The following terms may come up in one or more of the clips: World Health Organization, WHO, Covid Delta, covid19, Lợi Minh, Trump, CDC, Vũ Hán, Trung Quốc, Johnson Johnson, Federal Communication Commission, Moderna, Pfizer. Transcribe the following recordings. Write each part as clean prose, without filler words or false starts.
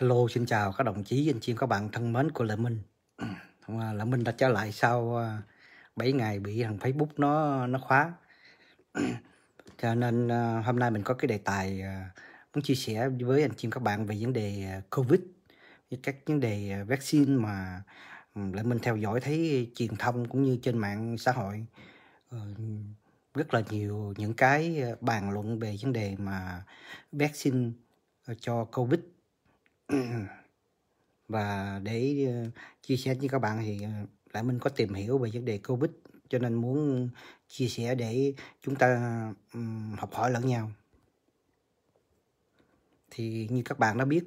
Hello, xin chào các đồng chí, anh chị em, các bạn thân mến của Lợi Minh. Lợi Minh đã trở lại sau 7 ngày bị thằng Facebook nó khóa. Cho nên hôm nay mình có cái đề tài muốn chia sẻ với anh chị em, các bạn về vấn đề Covid, các vấn đề vaccine mà Lợi Minh theo dõi thấy truyền thông cũng như trên mạng xã hội rất là nhiều những cái bàn luận về vấn đề mà vaccine cho Covid. Và để chia sẻ với các bạn thì Lợi Minh có tìm hiểu về vấn đề Covid, cho nên muốn chia sẻ để chúng ta học hỏi lẫn nhau. Thì như các bạn đã biết,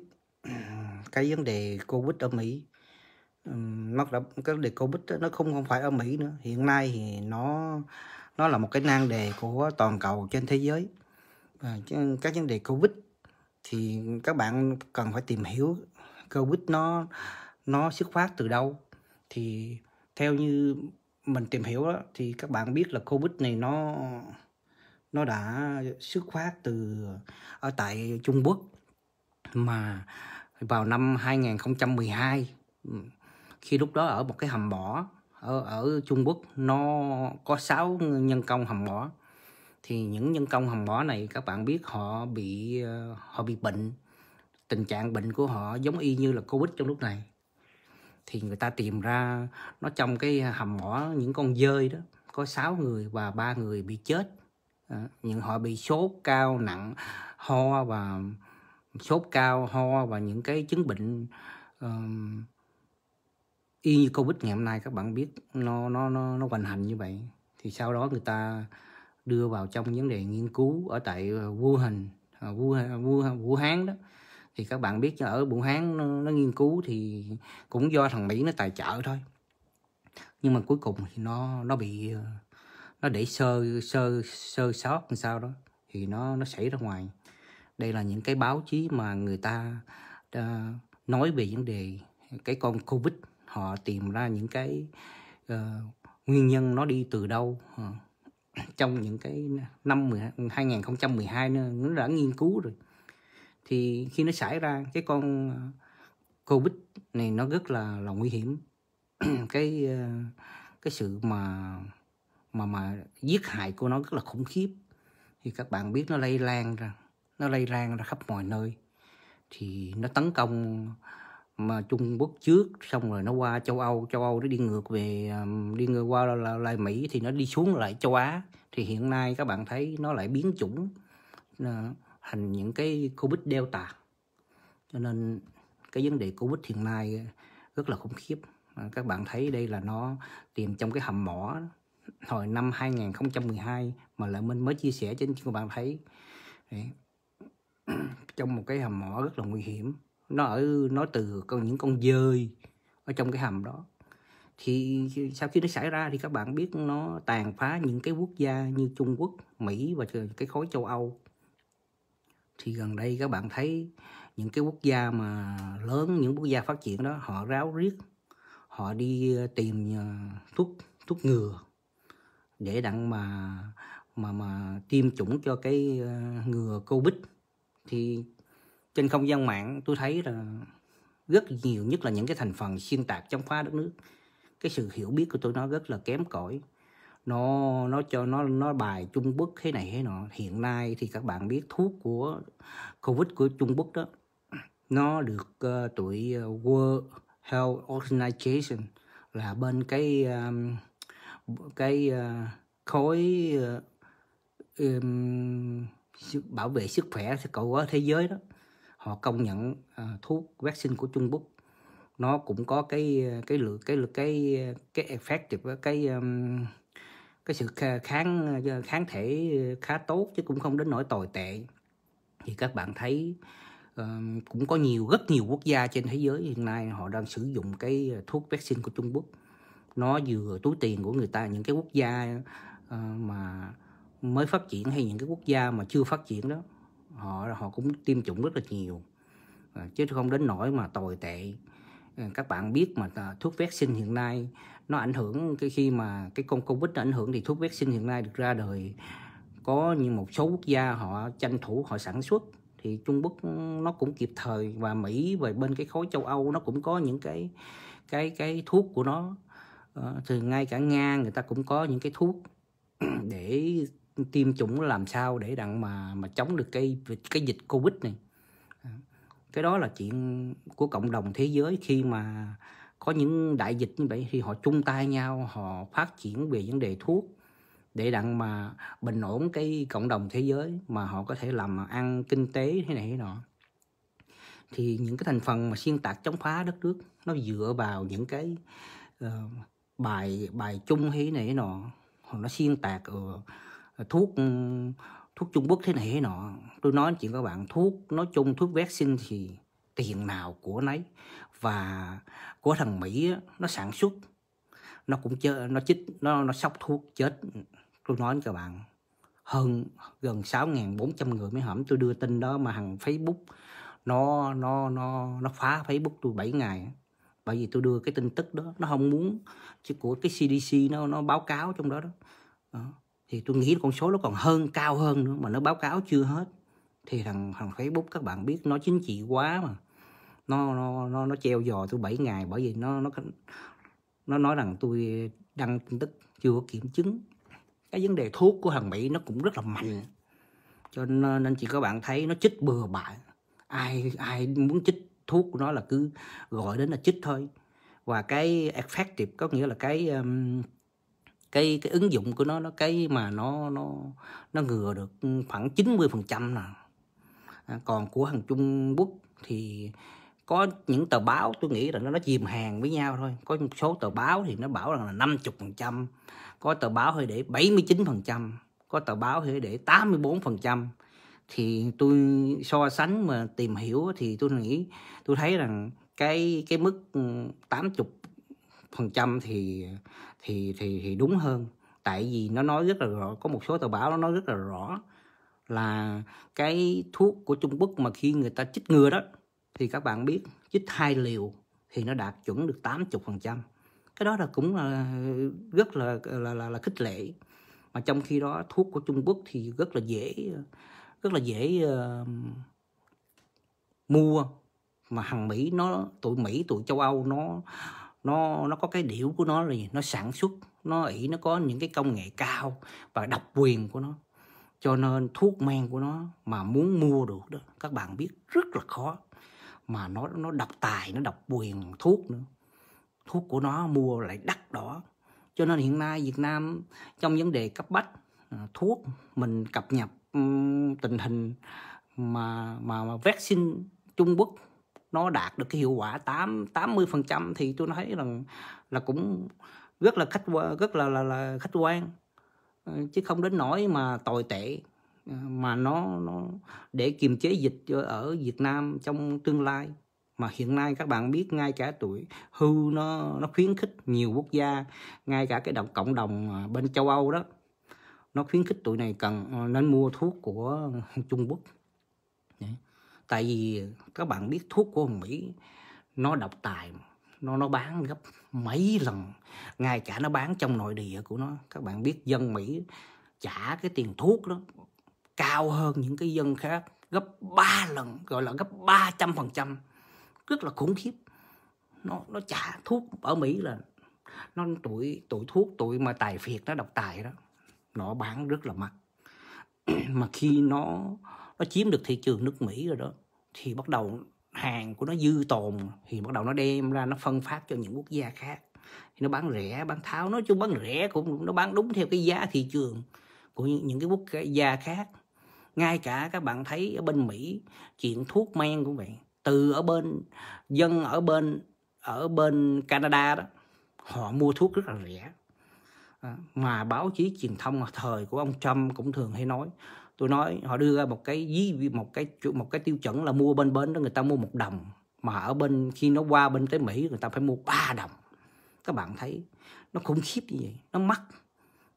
cái vấn đề Covid ở Mỹ, cái vấn đề Covid đó, nó không phải ở Mỹ nữa. Hiện nay thì nó là một cái nan đề của toàn cầu trên thế giới. Các vấn đề Covid thì các bạn cần phải tìm hiểu Covid nó xuất phát từ đâu. Thì theo như mình tìm hiểu đó, thì các bạn biết là Covid này nó đã xuất phát từ ở tại Trung Quốc, mà vào năm 2012, khi lúc đó ở một cái hầm mỏ ở Trung Quốc, nó có 6 nhân công hầm mỏ. Thì những nhân công hầm mỏ này, các bạn biết họ bị bệnh. Tình trạng bệnh của họ giống y như là Covid trong lúc này. Thì người ta tìm ra nó trong cái hầm mỏ, những con dơi đó, có 6 người và 3 người bị chết. Nhưng họ bị sốt cao nặng, ho và sốt cao, ho và những cái chứng bệnh y như Covid ngày hôm nay, các bạn biết nó hoành hành như vậy. Thì sau đó người ta đưa vào trong vấn đề nghiên cứu ở tại Vũ Hán đó. Thì các bạn biết ở Vũ Hán nó nghiên cứu thì cũng do thằng Mỹ nó tài trợ thôi. Nhưng mà cuối cùng thì nó để sơ sót làm sao đó thì nó xảy ra ngoài. Đây là những cái báo chí mà người ta nói về vấn đề cái con Covid, họ tìm ra những cái nguyên nhân nó đi từ đâu. Trong những cái năm 2012 nó đã nghiên cứu rồi. Thì khi nó xảy ra cái con Covid này, nó rất là nguy hiểm. Cái sự mà giết hại của nó rất là khủng khiếp. Thì các bạn biết nó lây lan ra khắp mọi nơi. Thì nó tấn công mà Trung Quốc trước, xong rồi nó qua châu Âu nó đi ngược qua lại Mỹ, thì nó đi xuống lại châu Á. Thì hiện nay các bạn thấy nó lại biến chủng thành những cái Covid Delta. Cho nên cái vấn đề Covid hiện nay rất là khủng khiếp. Các bạn thấy đây là nó tìm trong cái hầm mỏ hồi năm 2012 mà Lợi Minh mới chia sẻ cho các bạn thấy. Đấy. Trong một cái hầm mỏ rất là nguy hiểm. Nó từ những con dơi ở trong cái hầm đó. Thì sau khi nó xảy ra thì các bạn biết nó tàn phá những cái quốc gia như Trung Quốc, Mỹ và cái khối châu Âu. Thì gần đây các bạn thấy những cái quốc gia mà lớn, những quốc gia phát triển đó, họ ráo riết, họ đi tìm thuốc ngừa để đặng mà tiêm chủng cho cái ngừa Covid. Thì trên không gian mạng tôi thấy là rất nhiều, nhất là những cái thành phần xuyên tạc chống phá đất nước. Cái sự hiểu biết của tôi nó rất là kém cỏi. Nó bài Trung Quốc thế này thế nọ. Hiện nay thì các bạn biết thuốc của Covid của Trung Quốc đó, nó được tụi World Health Organization là bên cái khối bảo vệ sức khỏe của thế giới đó, họ công nhận thuốc vaccine của Trung Quốc nó cũng có cái effective, cái sự kháng thể khá tốt chứ cũng không đến nỗi tồi tệ. Thì các bạn thấy cũng có rất nhiều quốc gia trên thế giới hiện nay họ đang sử dụng cái thuốc vaccine của Trung Quốc. Nó vừa túi tiền của người ta, những cái quốc gia mà mới phát triển hay những cái quốc gia mà chưa phát triển đó, họ cũng tiêm chủng rất là nhiều chứ không đến nỗi mà tồi tệ. Các bạn biết mà thuốc vaccine hiện nay nó ảnh hưởng, cái khi mà cái con Covid nó ảnh hưởng thì thuốc vaccine hiện nay được ra đời, có như một số quốc gia họ tranh thủ họ sản xuất thì Trung Quốc nó cũng kịp thời, và Mỹ về bên cái khối châu Âu nó cũng có những cái thuốc của nó. Thì ngay cả Nga người ta cũng có những cái thuốc để tiêm chủng làm sao để đặng mà chống được cái dịch Covid này. Cái đó là chuyện của cộng đồng thế giới, khi mà có những đại dịch như vậy thì họ chung tay nhau, họ phát triển về vấn đề thuốc để đặng mà bình ổn cái cộng đồng thế giới, mà họ có thể làm ăn kinh tế thế này thế nọ. Thì những cái thành phần mà xuyên tạc chống phá đất nước nó dựa vào những cái bài chung thế này thế nọ, nó xuyên tạc thuốc Trung Quốc thế này thế nọ. Tôi nói chuyện các bạn, thuốc nói chung, thuốc vaccine thì tiền nào của nấy, và của thằng Mỹ nó sản xuất, nó cũng chơi, nó chích, nó sóc thuốc chết. Tôi nói với các bạn, hơn gần 6.400 người mới hổm tôi đưa tin đó, mà thằng Facebook nó phá Facebook tôi 7 ngày. Bởi vì tôi đưa cái tin tức đó, nó không muốn chứ của cái CDC nó báo cáo trong đó đó. Thì tôi nghĩ con số nó còn cao hơn nữa, mà nó báo cáo chưa hết. Thì thằng Facebook các bạn biết, nó chính trị quá mà. Nó treo giò tôi 7 ngày, bởi vì nó nói rằng tôi đăng tin tức chưa có kiểm chứng. Cái vấn đề thuốc của thằng Mỹ nó cũng rất là mạnh, cho nên chị các bạn thấy nó chích bừa bãi. Ai muốn chích thuốc của nó là cứ gọi đến là chích thôi. Và cái effective có nghĩa là cái ứng dụng của nó cái mà nó ngừa được khoảng 90% nè. Còn của thằng Trung Quốc thì có những tờ báo tôi nghĩ là nó dìm hàng với nhau thôi. Có một số tờ báo thì nó bảo rằng là 50%, có tờ báo hơi để 79%, có tờ báo hơi để 84%. Thì tôi so sánh mà tìm hiểu thì tôi thấy rằng cái mức 80% thì đúng hơn. Tại vì nó nói rất là rõ, có một số tờ báo nó nói rất là rõ là cái thuốc của Trung Quốc mà khi người ta chích ngừa đó, thì các bạn biết chích 2 liều thì nó đạt chuẩn được 80%. Cái đó là cũng là rất là khích lệ. Mà trong khi đó thuốc của Trung Quốc thì rất là dễ mua, mà hàng Mỹ tụi châu Âu nó có cái điểu của nó là gì? Nó sản xuất, nó có những cái công nghệ cao và độc quyền của nó, cho nên thuốc men của nó mà muốn mua được đó các bạn biết rất là khó. Mà nó độc tài, nó độc quyền thuốc nữa, thuốc của nó mua lại đắt đỏ. Cho nên hiện nay Việt Nam trong vấn đề cấp bách thuốc, mình cập nhật tình hình mà vaccine Trung Quốc nó đạt được cái hiệu quả 80% thì tôi thấy rằng là cũng rất là khách quan, chứ không đến nỗi mà tồi tệ. Mà nó để kiềm chế dịch ở Việt Nam trong tương lai. Mà hiện nay các bạn biết, ngay cả tụi WHO nó khuyến khích nhiều quốc gia, ngay cả cái cộng đồng bên châu Âu đó, nó khuyến khích tụi này nên mua thuốc của Trung Quốc. Tại vì các bạn biết thuốc của Mỹ nó độc tài, nó bán gấp mấy lần, ngay cả nó bán trong nội địa của nó. Các bạn biết dân Mỹ trả cái tiền thuốc đó cao hơn những cái dân khác gấp 3 lần, gọi là gấp 300%, rất là khủng khiếp. Nó trả thuốc ở Mỹ là tụi thuốc, tụi mà tài phiệt nó độc tài đó, nó bán rất là mắc. Mà khi nó chiếm được thị trường nước Mỹ rồi đó, thì bắt đầu hàng của nó dư tồn, thì bắt đầu nó đem ra nó phân phát cho những quốc gia khác, thì nó bán rẻ, bán tháo, nói chung bán rẻ cũng nó bán đúng theo cái giá thị trường của những cái quốc gia khác. Ngay cả các bạn thấy ở bên Mỹ chuyện thuốc men cũng vậy, từ ở bên dân ở bên Canada đó, họ mua thuốc rất là rẻ. Mà báo chí truyền thông thời của ông Trump cũng thường hay nói, tôi nói họ đưa ra một cái tiêu chuẩn là mua bên đó người ta mua 1 đồng, mà ở bên khi nó qua bên tới Mỹ người ta phải mua 3 đồng. Các bạn thấy nó khủng khiếp như vậy,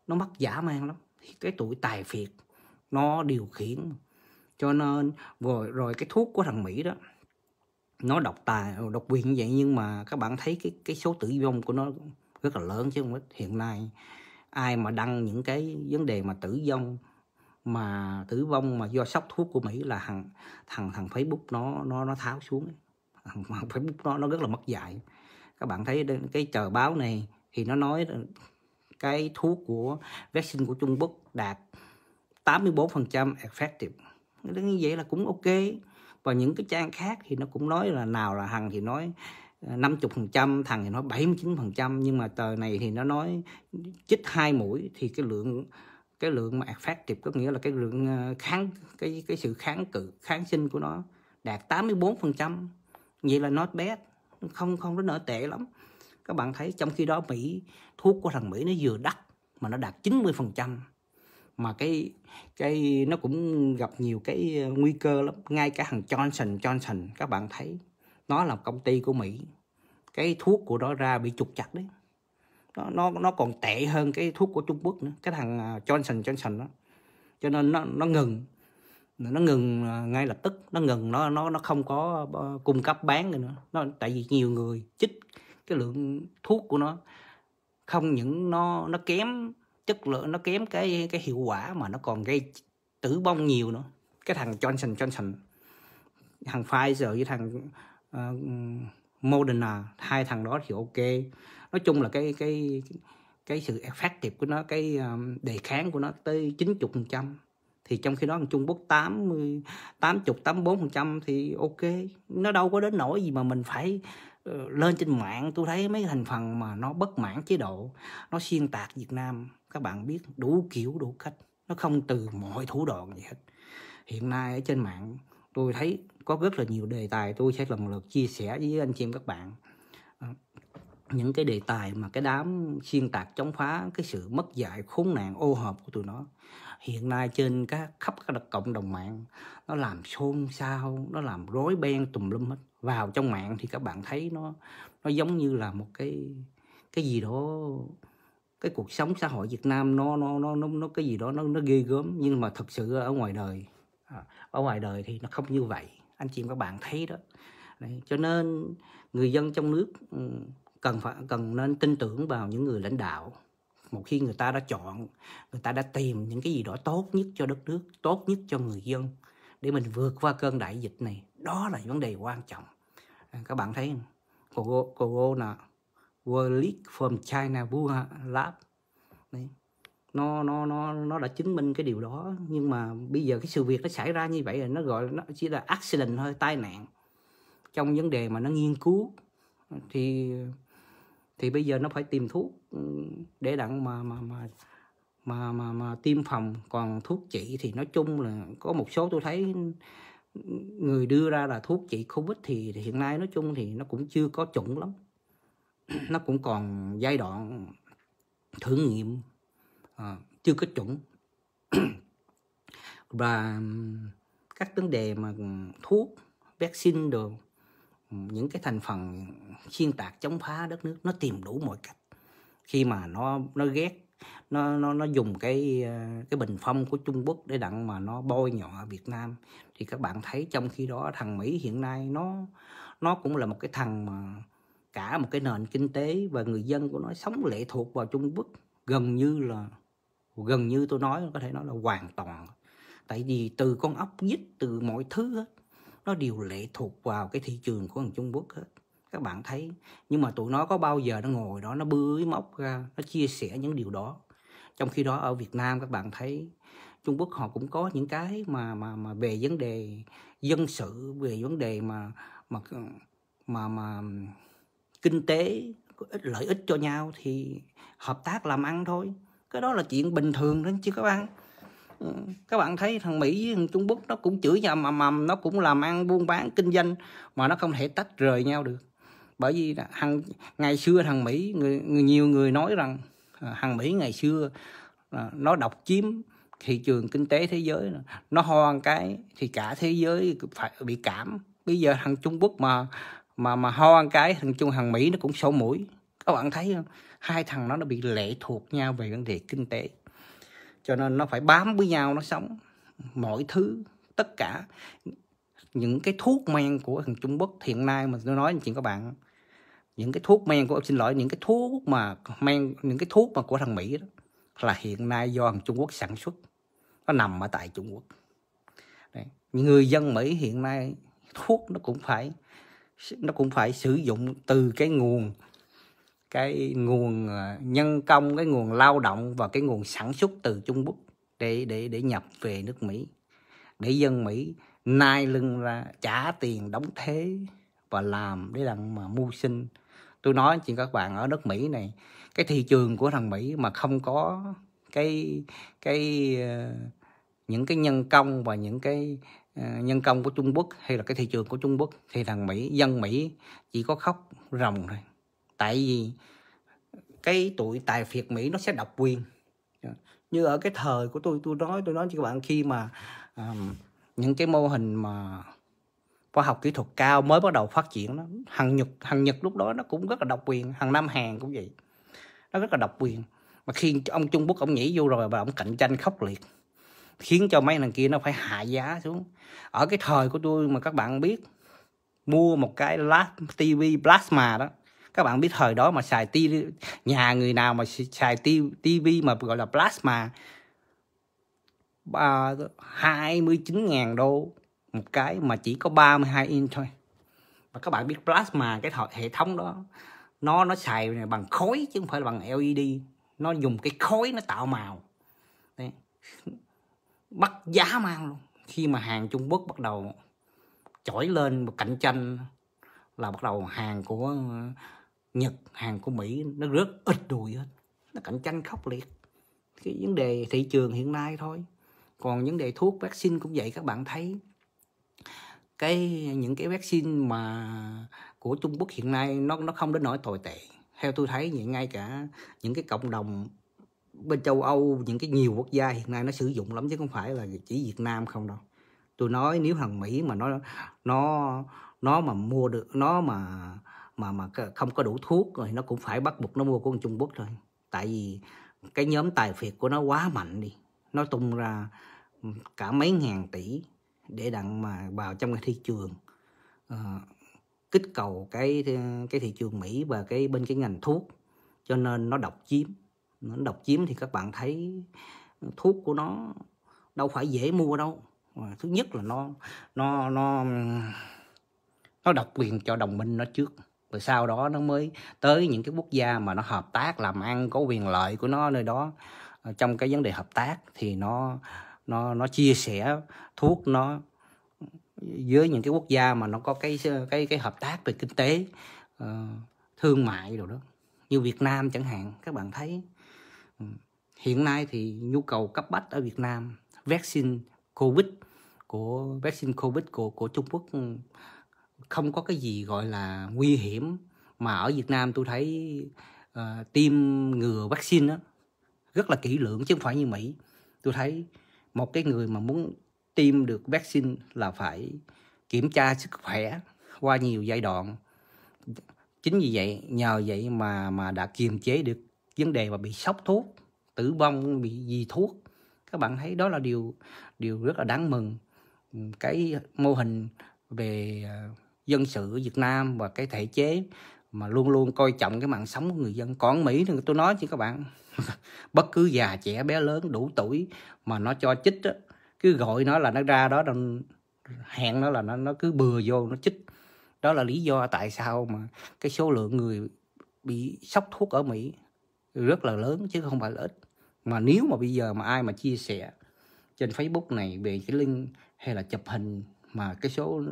nó mắc dã man lắm. Thì cái tụi tài phiệt nó điều khiển, cho nên rồi cái thuốc của thằng Mỹ đó nó độc quyền như vậy, nhưng mà các bạn thấy cái số tử vong của nó rất là lớn chứ không ít. Hiện nay ai mà đăng những cái vấn đề mà tử vong mà tử vong mà do sốc thuốc của Mỹ là thằng Facebook nó tháo xuống. Thằng Facebook nó rất là mất dạy. Các bạn thấy cái tờ báo này thì nó nói cái thuốc của vaccine của Trung Quốc đạt 84% effective. Như vậy là cũng ok. Và những cái trang khác thì nó cũng nói là nào là thằng thì nói 50%, thằng thì nói 79%, nhưng mà tờ này thì nó nói chích 2 mũi thì cái lượng mà effective, có nghĩa là cái lượng kháng cái sự kháng cự, kháng sinh của nó đạt 84%. Vậy là not bad, không đến nỗi tệ lắm. Các bạn thấy trong khi đó Mỹ, thuốc của thằng Mỹ nó vừa đắt mà nó đạt 90%. Mà cái nó cũng gặp nhiều cái nguy cơ lắm. Ngay cả thằng Johnson Johnson, các bạn thấy nó là công ty của Mỹ, cái thuốc của nó ra bị trục chặt đấy, nó còn tệ hơn cái thuốc của Trung Quốc nữa, cái thằng Johnson Johnson đó. Cho nên nó ngừng ngay lập tức, nó ngừng, nó không có cung cấp bán nữa. Tại vì nhiều người chích, cái lượng thuốc của nó không những nó kém chất lượng, nó kém cái hiệu quả mà nó còn gây tử vong nhiều nữa. Cái thằng Johnson Johnson, thằng Pfizer với thằng Moderna, hai thằng đó thì ok. Nói chung là cái sự effective của nó, cái đề kháng của nó tới 90%. Thì trong khi đó Trung Quốc 84% thì ok. Nó đâu có đến nỗi gì mà mình phải lên trên mạng. Tôi thấy mấy thành phần mà nó bất mãn chế độ, nó xuyên tạc Việt Nam, các bạn biết đủ kiểu đủ cách, nó không từ mọi thủ đoạn gì hết. Hiện nay ở trên mạng tôi thấy có rất là nhiều đề tài, tôi sẽ lần lượt chia sẻ với anh chị em các bạn những cái đề tài mà cái đám xuyên tạc chống phá, cái sự mất dạy khốn nạn ô hợp của tụi nó hiện nay trên khắp các cộng đồng mạng. Nó làm xôn xao, nó làm rối beng tùm lum hết. Vào trong mạng thì các bạn thấy nó giống như là một cái gì đó, cái cuộc sống xã hội Việt Nam nó cái gì đó nó ghê gớm, nhưng mà thật sự ở ngoài đời thì nó không như vậy, anh chị các bạn thấy đó. Đấy, cho nên người dân trong nước cần nên tin tưởng vào những người lãnh đạo. Một khi người ta đã chọn, người ta đã tìm những cái gì đó tốt nhất cho đất nước, tốt nhất cho người dân để mình vượt qua cơn đại dịch này, đó là vấn đề quan trọng. Các bạn thấy không? Corona World from China Wuhan Lab. Đấy, nó đã chứng minh cái điều đó, nhưng mà bây giờ cái sự việc nó xảy ra như vậy là nó gọi nó chỉ là accident thôi, tai nạn. Trong vấn đề mà nó nghiên cứu thì bây giờ nó phải tìm thuốc để đặng mà tiêm phòng, còn thuốc trị thì nói chung là có một số tôi thấy người đưa ra là thuốc trị Covid thì hiện nay nói chung thì nó cũng chưa có chuẩn lắm. Nó cũng còn giai đoạn thử nghiệm, chưa có chuẩn. Và các vấn đề mà thuốc, vaccine đồ, những cái thành phần xuyên tạc chống phá đất nước nó tìm đủ mọi cách. Khi mà nó ghét, nó dùng cái bình phong của Trung Quốc để đặng mà nó bôi nhọ Việt Nam, thì các bạn thấy trong khi đó thằng Mỹ hiện nay nó cũng là một cái thằng mà cả một cái nền kinh tế và người dân của nó sống lệ thuộc vào Trung Quốc, gần như tôi nói có thể nói là hoàn toàn. Tại vì từ con ốc vít, từ mọi thứ hết, nó đều lệ thuộc vào cái thị trường của thằng Trung Quốc hết. Các bạn thấy, nhưng mà tụi nó có bao giờ nó ngồi đó, nó bươi móc ra, nó chia sẻ những điều đó. Trong khi đó ở Việt Nam các bạn thấy Trung Quốc họ cũng có những cái mà về vấn đề dân sự, về vấn đề mà kinh tế, lợi ích cho nhau thì hợp tác làm ăn thôi. Cái đó là chuyện bình thường đó chứ các bạn. Các bạn thấy thằng Mỹ với thằng Trung Quốc nó cũng chửi nhau mầm, nó cũng làm ăn buôn bán kinh doanh mà nó không thể tách rời nhau được. Bởi vì ngày xưa thằng Mỹ, nhiều người nói rằng thằng Mỹ ngày xưa nó độc chiếm thị trường kinh tế thế giới, nó ho cái thì cả thế giới phải bị cảm. Bây giờ thằng Trung Quốc mà ho cái, thằng Mỹ nó cũng sổ mũi. Các bạn thấy không? Hai thằng nó bị lệ thuộc nhau về vấn đề kinh tế. Cho nên nó phải bám với nhau, nó sống. Mọi thứ, tất cả những cái thuốc men của thằng Trung Quốc hiện nay mà tôi nói chuyện các bạn, những cái thuốc men của, xin lỗi, những cái thuốc mà men, những cái thuốc mà của thằng Mỹ đó là hiện nay do thằng Trung Quốc sản xuất. nó nằm ở tại Trung Quốc. Đấy. Người dân Mỹ hiện nay thuốc nó cũng phải sử dụng từ cái nguồn nhân công, cái nguồn lao động và cái nguồn sản xuất từ Trung Quốc để nhập về nước Mỹ, để dân Mỹ nai lưng ra trả tiền đóng thuế và làm để đặng mà mưu sinh. Tôi nói chuyện các bạn, ở nước Mỹ này, cái thị trường của thằng Mỹ mà không có những cái nhân công và những cái nhân công của Trung Quốc hay là cái thị trường của Trung Quốc thì thằng Mỹ, dân Mỹ chỉ có khóc ròng thôi. Tại vì cái tụi tài phiệt Mỹ nó sẽ độc quyền. Như ở cái thời của tôi nói cho các bạn, khi mà những cái mô hình mà khoa học kỹ thuật cao mới bắt đầu phát triển, nó hàng Nhật lúc đó nó cũng rất là độc quyền, hàng Nam Hàn cũng vậy, nó rất là độc quyền. Mà khi ông Trung Quốc ông nhảy vô rồi và ông cạnh tranh khốc liệt, khiến cho mấy thằng kia nó phải hạ giá xuống. Ở cái thời của tôi mà các bạn biết, mua một cái TV plasma đó, các bạn biết thời đó mà xài TV, nhà người nào mà xài TV mà gọi là plasma, 29.000 đô một cái mà chỉ có 32 inch thôi. Và các bạn biết plasma, cái hệ thống đó nó xài bằng khói chứ không phải là bằng LED, nó dùng cái khói nó tạo màu. Đấy. Bắt giá mang luôn. Khi mà hàng Trung Quốc bắt đầu chổi lên một cạnh tranh là bắt đầu hàng của Nhật, hàng của Mỹ nó rất ít đùi hết, nó cạnh tranh khốc liệt. Cái vấn đề thị trường hiện nay thôi. Còn vấn đề thuốc, vaccine cũng vậy, các bạn thấy những cái vaccine mà của Trung Quốc hiện nay nó không đến nỗi tồi tệ. Theo tôi thấy vậy, ngay cả những cái cộng đồng bên châu Âu, những cái nhiều quốc gia hiện nay nó sử dụng lắm chứ không phải là chỉ Việt Nam không đâu. Tôi nói nếu thằng Mỹ mà nó mà mua được, nó mà không có đủ thuốc rồi nó cũng phải bắt buộc nó mua của Trung Quốc thôi. Tại vì cái nhóm tài phiệt của nó quá mạnh đi, nó tung ra cả mấy ngàn tỷ để đặng mà vào trong cái thị trường, kích cầu cái thị trường Mỹ và cái bên cái ngành thuốc, cho nên nó độc chiếm. Nó độc chiếm thì các bạn thấy thuốc của nó đâu phải dễ mua đâu. Thứ nhất là nó độc quyền cho đồng minh nó trước, rồi sau đó nó mới tới những cái quốc gia mà nó hợp tác làm ăn, có quyền lợi của nó nơi đó. Trong cái vấn đề hợp tác thì nó chia sẻ thuốc nó với những cái quốc gia mà nó có cái hợp tác về kinh tế, thương mại rồi đó, như Việt Nam chẳng hạn. Các bạn thấy hiện nay thì nhu cầu cấp bách ở Việt Nam, vaccine Covid của Trung Quốc không có cái gì gọi là nguy hiểm. Mà ở Việt Nam tôi thấy tiêm ngừa vaccine đó rất là kỹ lưỡng chứ không phải như Mỹ. Tôi thấy một cái người mà muốn tiêm được vaccine là phải kiểm tra sức khỏe qua nhiều giai đoạn. Chính vì vậy, nhờ vậy mà đã kiềm chế được vấn đề mà bị sốc thuốc, tử vong bị gì thuốc. Các bạn thấy đó là điều rất là đáng mừng. Cái mô hình về dân sự Việt Nam và cái thể chế mà luôn luôn coi trọng cái mạng sống của người dân. Còn Mỹ thì tôi nói chứ các bạn, bất cứ già trẻ bé lớn đủ tuổi mà nó cho chích đó, cứ gọi nó là nó ra đó, hẹn nó là nó cứ bừa vô nó chích. Đó là lý do tại sao mà cái số lượng người bị sốc thuốc ở Mỹ rất là lớn chứ không phải là ít. Mà nếu mà bây giờ mà ai mà chia sẻ trên Facebook này về cái link hay là chụp hình mà cái số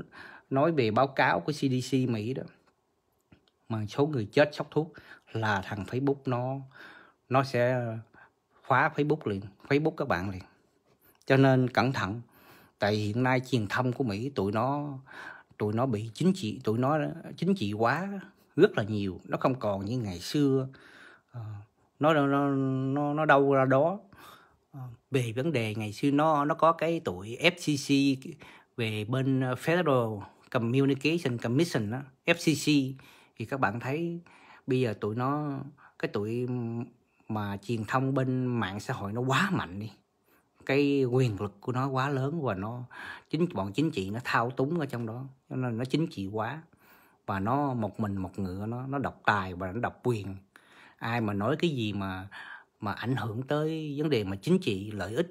nói về báo cáo của CDC Mỹ đó, mà số người chết sốc thuốc là thằng Facebook nó sẽ khóa Facebook các bạn liền. Cho nên cẩn thận. Tại hiện nay truyền thông của Mỹ tụi nó bị chính trị quá rất là nhiều. Nó không còn như ngày xưa nó đâu ra đó về vấn đề ngày xưa. Nó có cái tụi FCC về bên Federal Communication Commission đó, FCC. Thì các bạn thấy bây giờ cái tụi mà truyền thông bên mạng xã hội nó quá mạnh đi, cái quyền lực của nó quá lớn và bọn chính trị nó thao túng ở trong đó, cho nên nó chính trị quá và nó một mình một ngựa, nó độc tài và nó độc quyền. Ai mà nói cái gì mà ảnh hưởng tới vấn đề mà chính trị, lợi ích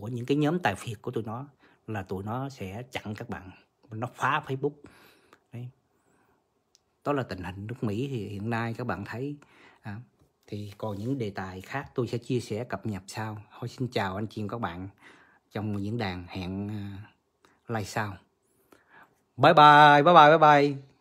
của những cái nhóm tài phiệt của tụi nó là tụi nó sẽ chặn các bạn, nó phá Facebook. Đấy. Đó là tình hình nước Mỹ thì hiện nay các bạn thấy. Thì còn những đề tài khác tôi sẽ chia sẻ cập nhật sau. Thôi xin chào anh chị và các bạn trong diễn đàn, hẹn like sau. Bye bye, bye bye, bye bye.